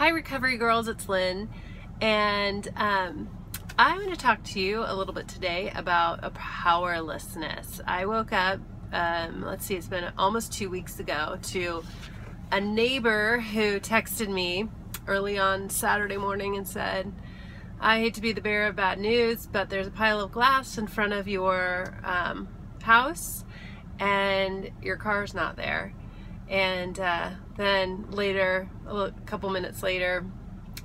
Hi Recovery Girls, it's Lynn, and I'm going to talk to you a little bit today about a powerlessness. I woke up, let's see, it's been almost 2 weeks ago, to a neighbor who texted me early on Saturday morning and said, I hate to be the bearer of bad news, but there's a pile of glass in front of your house and your car's not there. And then later, a couple minutes later,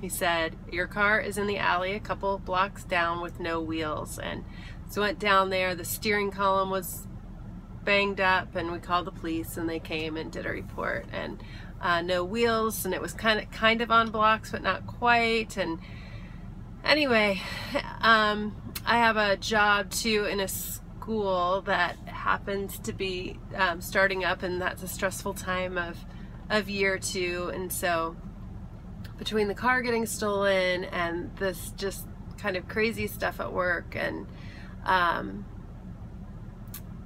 he said, your car is in the alley a couple blocks down with no wheels. And so went down there, the steering column was banged up, and we called the police and they came and did a report, and no wheels, and it was kind of on blocks but not quite. And anyway, I have a job too in a school that happens to be starting up, and that's a stressful time of year too. And so between the car getting stolen and this just kind of crazy stuff at work, and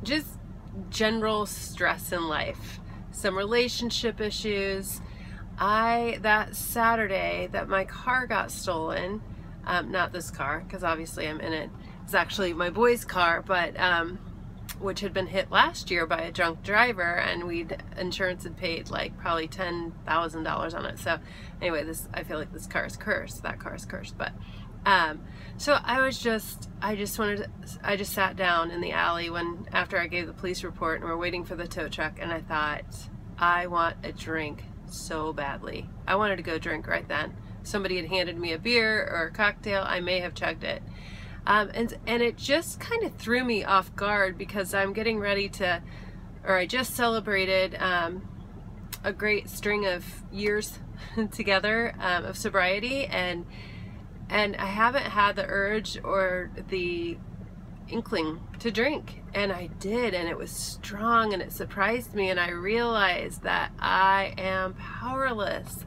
just general stress in life, some relationship issues, that Saturday that my car got stolen, not this car because obviously I'm in it, it's actually my boy's car, but which had been hit last year by a drunk driver, and insurance had paid like probably $10,000 on it. So anyway, I feel like this car is cursed, that car is cursed. But so I just sat down in the alley after I gave the police report, and we're waiting for the tow truck, and I thought, I want a drink so badly. I wanted to go drink right then. Somebody had handed me a beer or a cocktail, I may have chugged it. And it just kind of threw me off guard because I'm getting ready to, or I just celebrated a great string of years together of sobriety, and I haven't had the urge or the inkling to drink, and I did, and it was strong, and it surprised me, and I realized that I am powerless.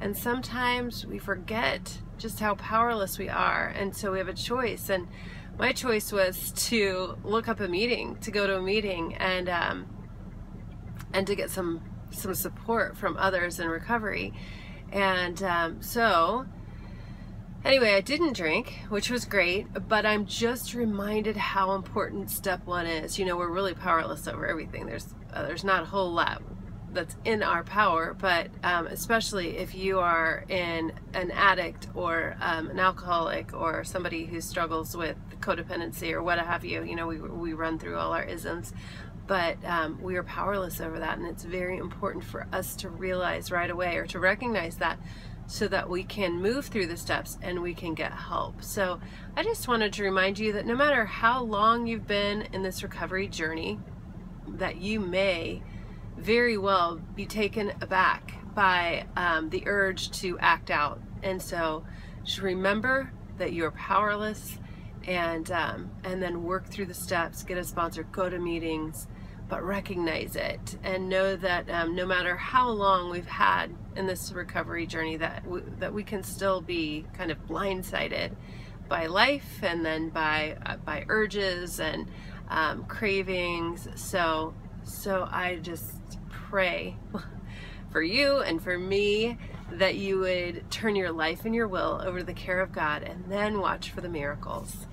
And sometimes we forget just how powerless we are, and so we have a choice. And my choice was to look up a meeting, to go to a meeting, and to get some support from others in recovery. And so anyway, I didn't drink, which was great, but I'm just reminded how important step one is. You know, we're really powerless over everything. There's not a whole lot that's in our power, but especially if you are an addict or an alcoholic or somebody who struggles with codependency or what have you. You know, we run through all our isms, but we are powerless over that, and it's very important for us to realize right away, or to recognize that, so that we can move through the steps and we can get help. So I just wanted to remind you that no matter how long you've been in this recovery journey, that you may very well be taken aback by the urge to act out. And so just remember that you're powerless, and then work through the steps, get a sponsor, go to meetings, but recognize it and know that no matter how long we've had in this recovery journey, that we can still be kind of blindsided by life, and then by urges and cravings. So I just pray for you and for me that you would turn your life and your will over to the care of God, and then watch for the miracles.